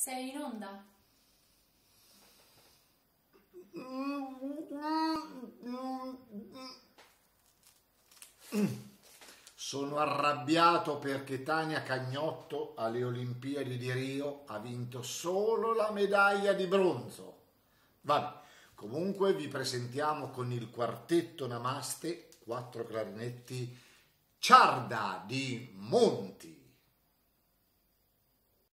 Sei in onda? Sono arrabbiato perché Tania Cagnotto alle Olimpiadi di Rio ha vinto solo la medaglia di bronzo. Vabbè, comunque vi presentiamo con il quartetto Namaste, quattro clarinetti, Ciarda di Monti.